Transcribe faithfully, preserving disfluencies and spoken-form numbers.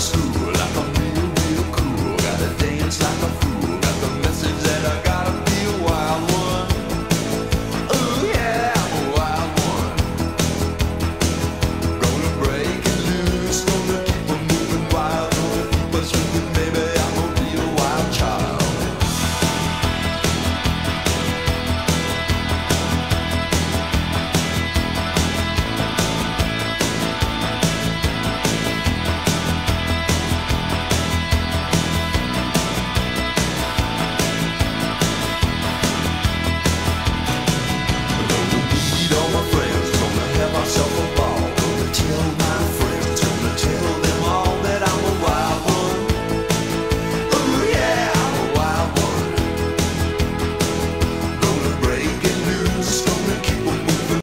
school.